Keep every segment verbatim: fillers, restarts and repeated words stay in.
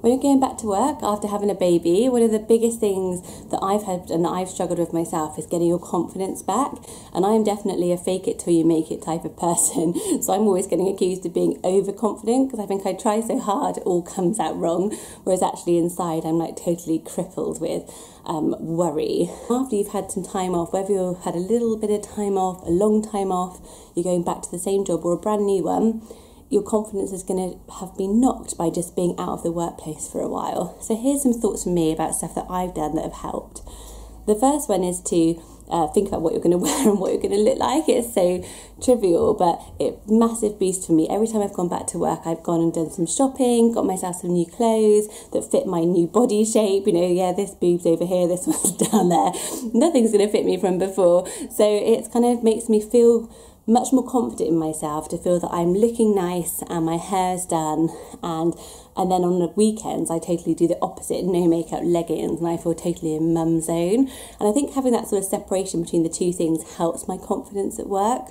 When you're going back to work after having a baby, one of the biggest things that I've had and that I've struggled with myself is getting your confidence back. And I'm definitely a fake it till you make it type of person. So I'm always getting accused of being overconfident because I think I try so hard, it all comes out wrong. Whereas actually inside I'm like totally crippled with um, worry. After you've had some time off, whether you've had a little bit of time off, a long time off, you're going back to the same job or a brand new one, your confidence is going to have been knocked by just being out of the workplace for a while. So here's some thoughts from me about stuff that I've done that have helped. The first one is to uh, think about what you're going to wear and what you're going to look like. It's so trivial, but it massive boost for me. Every time I've gone back to work, I've gone and done some shopping, got myself some new clothes that fit my new body shape. You know, yeah, this boob's over here, this one's down there. Nothing's going to fit me from before. So it kind of makes me feel much more confident in myself to feel that I'm looking nice and my hair's done, and and then on the weekends I totally do the opposite, no makeup leggings, and I feel totally in mum zone. And I think having that sort of separation between the two things helps my confidence at work.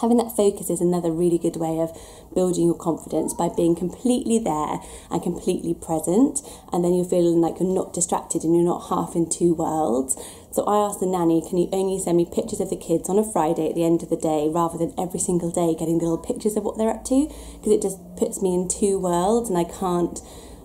Having that focus is another really good way of building your confidence, by being completely there and completely present, and then you're feeling like you're not distracted and you're not half in two worlds. So I asked the nanny, can you only send me pictures of the kids on a Friday at the end of the day, rather than every single day getting little pictures of what they're up to, because it just puts me in two worlds and I can't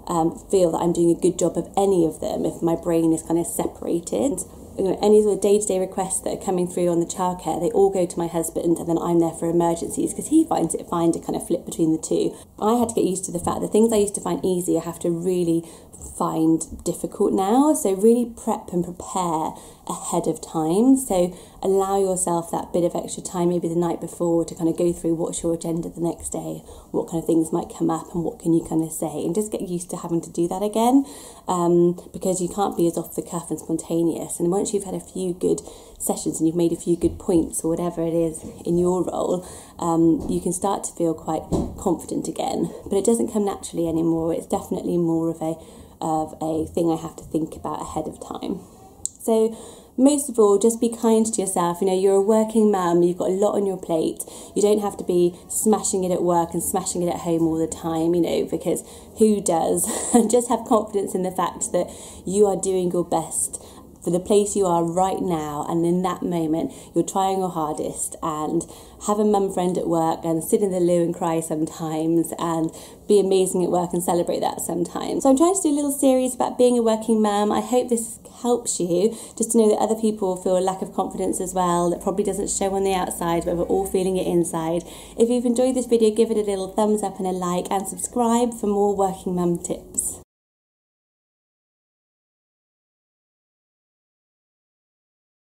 um, feel that I'm doing a good job of any of them if my brain is kind of separated. You know, any sort of day-to-day requests that are coming through on the childcare, they all go to my husband, and then I'm there for emergencies because he finds it fine to kind of flip between the two. I had to get used to the fact that things I used to find easy, I have to really find difficult now. So really prep and prepare ahead of time. So allow yourself that bit of extra time, maybe the night before, to kind of go through what's your agenda the next day, what kind of things might come up and what can you kind of say, and just get used to having to do that again, um, because you can't be as off the cuff and spontaneous. And once you've had a few good sessions and you've made a few good points or whatever it is in your role, um, you can start to feel quite confident again. But it doesn't come naturally anymore. It's definitely more of a of a thing I have to think about ahead of time. So most of all, just be kind to yourself. You know, you're a working mum, you've got a lot on your plate. You don't have to be smashing it at work and smashing it at home all the time, you know, because who does? And just have confidence in the fact that you are doing your best for the place you are right now, and in that moment you're trying your hardest. And have a mum friend at work and sit in the loo and cry sometimes, and be amazing at work and celebrate that sometimes. So I'm trying to do a little series about being a working mum. I hope this helps you, just to know that other people feel a lack of confidence as well, that probably doesn't show on the outside, but we're all feeling it inside. If you've enjoyed this video, give it a little thumbs up and a like, and subscribe for more working mum tips.